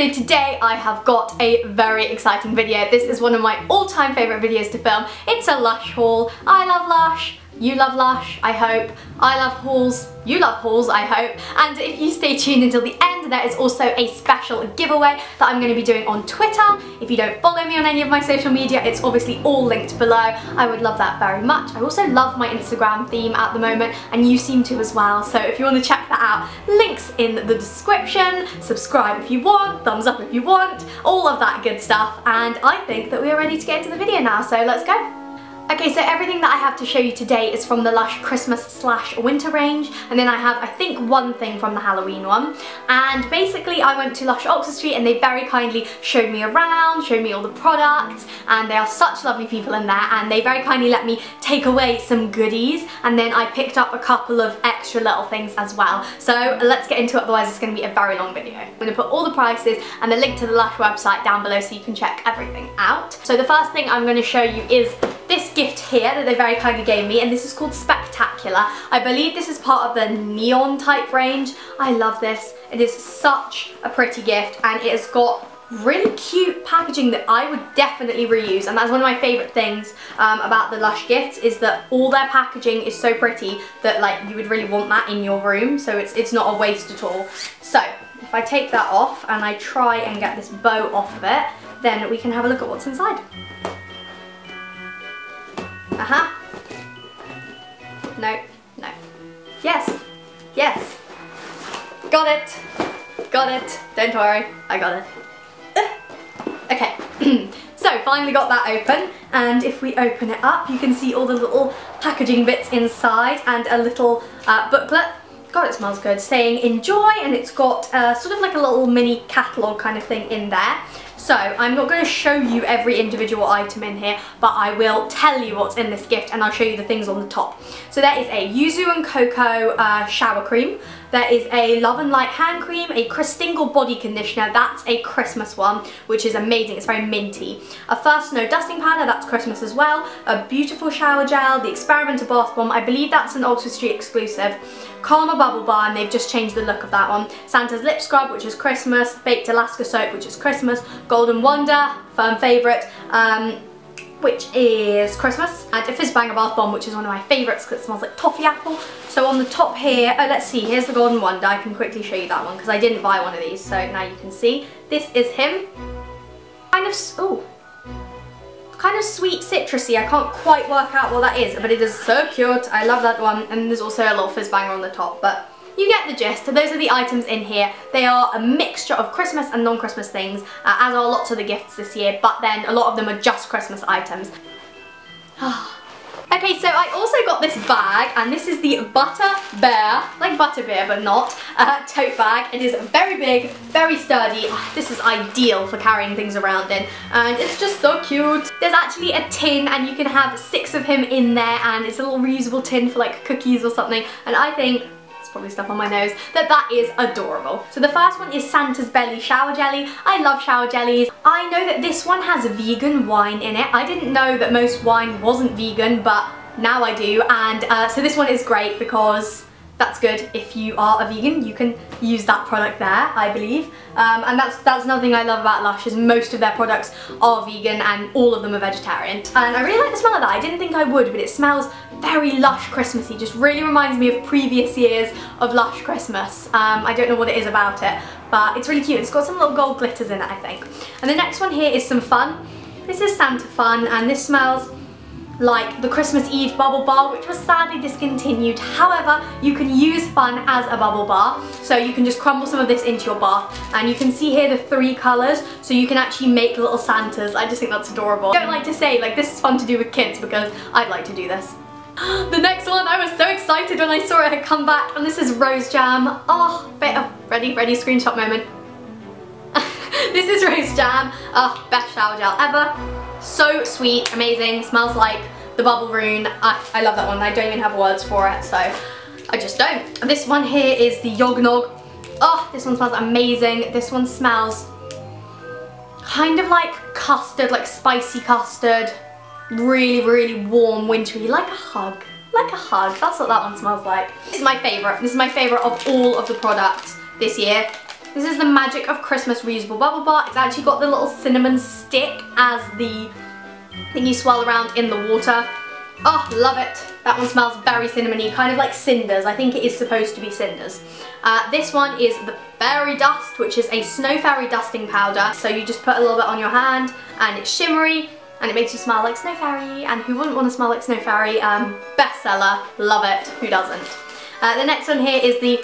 So today I have got a very exciting video. This is one of my all-time favourite videos to film. It's a Lush haul. I love Lush. You love Lush, I hope. I love hauls. You love hauls, I hope. And if you stay tuned until the end, there is also a special giveaway that I'm going to be doing on Twitter. If you don't follow me on any of my social media, it's obviously all linked below. I would love that very much. I also love my Instagram theme at the moment, and you seem to as well. So if you want to check that out, links in the description. Subscribe if you want, thumbs up if you want, all of that good stuff. And I think that we are ready to get into the video now, so let's go. Okay, so everything that I have to show you today is from the Lush Christmas / winter range, and then I have, I think, one thing from the Halloween one. And basically I went to Lush Oxford Street and they very kindly showed me around, showed me all the products, and they are such lovely people in there, and they very kindly let me take away some goodies, and then I picked up a couple of extra little things as well. So let's get into it, otherwise it's going to be a very long video. I'm going to put all the prices and the link to the Lush website down below so you can check everything out. So the first thing I'm going to show you is this gift here that they very kindly gave me, and this is called Spectacular. I believe this is part of the neon type range. I love this. It is such a pretty gift, and it has got really cute packaging that I would definitely reuse, and that's one of my favourite things about the Lush gifts, is that all their packaging is so pretty that, like, you would really want that in your room, so it's not a waste at all. So if I take that off and I try and get this bow off of it, then we can have a look at what's inside. No, no. Yes, yes. Got it, got it. Don't worry, I got it. Okay, so finally got that open, and if we open it up, you can see all the little packaging bits inside and a little booklet. God, it smells good, saying enjoy, and it's got sort of like a little mini catalogue kind of thing in there. So I'm not going to show you every individual item in here, but I will tell you what's in this gift, and I'll show you the things on the top. So there is a Yuzu and Cocoa shower cream. There is a Love and Light hand cream, a Christingle body conditioner, that's a Christmas one, which is amazing, it's very minty. A First Snow dusting powder, that's Christmas as well. A beautiful shower gel, the Experimenter bath bomb, I believe that's an Oxford Street exclusive. Karma bubble bar, and they've just changed the look of that one. Santa's Lip Scrub, which is Christmas. Baked Alaska soap, which is Christmas. Golden Wonder, firm favourite, which is Christmas. And a Fizzbanger bath bomb, which is one of my favourites because it smells like toffee apple. So on the top here, oh, let's see, here's the Golden Wonder. I can quickly show you that one because I didn't buy one of these, so now you can see. This is him. Kind of sweet citrusy. I can't quite work out what that is, but it is so cute. I love that one. And there's also a little Fizzbanger on the top, but you get the gist. So those are the items in here. They are a mixture of Christmas and non-Christmas things, as are lots of the gifts this year, but then a lot of them are just Christmas items. Okay, so I also got this bag, and this is the Butter Bear, like Butter Bear but not, tote bag. It is very big, very sturdy. Oh, this is ideal for carrying things around in, and it's just so cute. There's actually a tin, and you can have 6 of him in there, and it's a little reusable tin for like cookies or something, and I think, probably stuff on my nose, that is adorable. So the first one is Santa's Belly shower jelly. I love shower jellies. I know that this one has vegan wine in it. I didn't know that most wine wasn't vegan, but now I do, and so this one is great because that's good. If you are a vegan, you can use that product there, I believe. And that's another thing I love about Lush, is most of their products are vegan and all of them are vegetarian. And I really like the smell of that. I didn't think I would, but it smells very Lush Christmassy. Just really reminds me of previous years of Lush Christmas. I don't know what it is about it, but it's really cute. It's got some little gold glitters in it, I think. And the next one here is some fun. This is Santa Fun, and this smells like the Christmas Eve bubble bar, which was sadly discontinued. However, you can use fun as a bubble bar, so you can just crumble some of this into your bath, and you can see here the 3 colours, so you can actually make little Santas. I just think that's adorable. I don't like to say, like, this is fun to do with kids, because I'd like to do this. The next one, I was so excited when I saw it had come back, and this is Rose Jam. Oh, ready, screenshot moment. This is Rose Jam. Oh, best shower gel ever. So sweet, amazing, smells like the bubble room. I love that one. I don't even have words for it, so I just don't. This one here is the Yog Nog. Oh, this one smells amazing. This one smells kind of like custard, like spicy custard. Really, really warm, wintry, like a hug. Like a hug. That's what that one smells like. This is my favourite. This is my favourite of all of the products this year. This is the Magic of Christmas reusable bubble bar. It's actually got the little cinnamon stick as the thing you swirl around in the water. Oh, love it. That one smells very cinnamony, kind of like cinders. I think it is supposed to be cinders. This one is the Fairy Dust, which is a Snow Fairy dusting powder. So you just put a little bit on your hand and it's shimmery and it makes you smell like Snow Fairy. And who wouldn't want to smell like Snow Fairy? Bestseller, love it, who doesn't? The next one here is the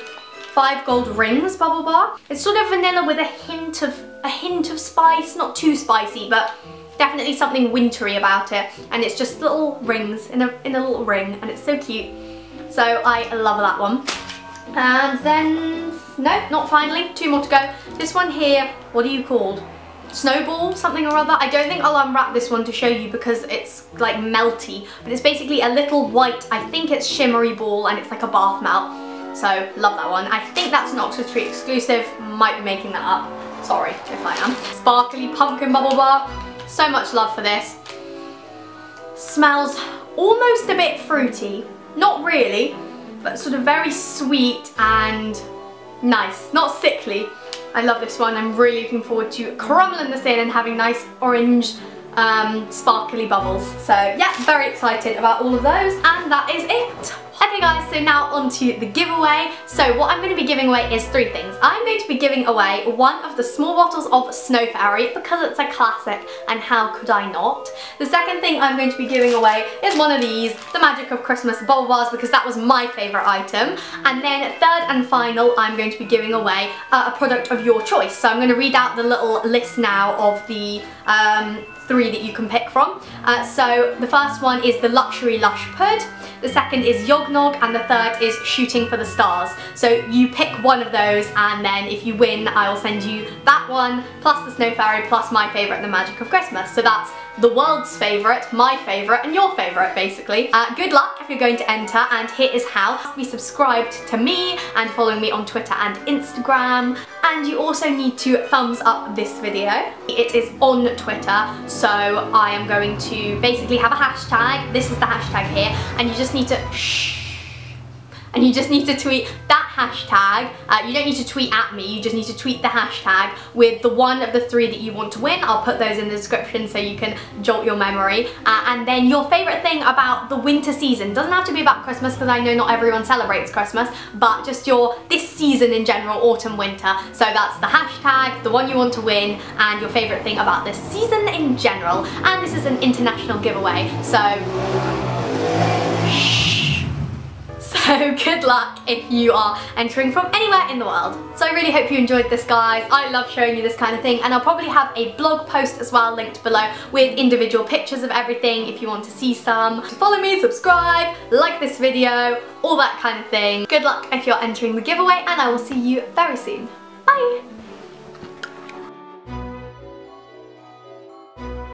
Five Gold Rings bubble bar. It's sort of vanilla with a hint of spice, not too spicy, but definitely something wintry about it, and it's just little rings in a little ring, and it's so cute. So I love that one. And then, no, not finally, two more to go. This one here, what are you called? Snowball, something or other. I don't think I'll unwrap this one to show you because it's like melty, but it's basically a little white, I think it's shimmery ball, and it's like a bath melt. So love that one. I think that's an Oxford Street exclusive, might be making that up. Sorry if I am. Sparkly pumpkin bubble bar. So much love for this. Smells almost a bit fruity. Not really, but sort of very sweet and nice. Not sickly. I love this one. I'm really looking forward to crumbling this in and having nice orange sparkly bubbles. So yeah, very excited about all of those. And that is it. Okay guys, so now onto the giveaway. So what I'm going to be giving away is three things. I'm going to be giving away one of the small bottles of Snow Fairy because it's a classic and how could I not? The second thing I'm going to be giving away is one of these, the Magic of Christmas bubble bars, because that was my favourite item. And then third and final, I'm going to be giving away a product of your choice. So I'm going to read out the little list now of the three that you can pick from. So the first one is the Luxury Lush Pud, the second is Yog Nog, and the third is Shooting for the Stars. So you pick one of those, and then if you win, I'll send you that one, plus the Snow Fairy, plus my favourite, the Magic of Christmas. So that's the world's favourite, my favourite, and your favourite, basically. Good luck if you're going to enter, and here is how. Be subscribed to me and following me on Twitter and Instagram. And you also need to thumbs up this video. It is on Twitter, so I am going to basically have a hashtag. This is the hashtag here, and you just need to tweet that hashtag. You don't need to tweet at me, you just need to tweet the hashtag with the one of the three that you want to win. I'll put those in the description so you can jolt your memory. And then your favourite thing about the winter season. Doesn't have to be about Christmas because I know not everyone celebrates Christmas, but just your this season in general, autumn, winter. So that's the hashtag, the one you want to win, and your favourite thing about this season in general. And this is an international giveaway, so good luck if you are entering from anywhere in the world. So I really hope you enjoyed this, guys. I love showing you this kind of thing, and I'll probably have a blog post as well linked below with individual pictures of everything if you want to see some. Follow me, subscribe, like this video, all that kind of thing. Good luck if you're entering the giveaway, and I will see you very soon. Bye!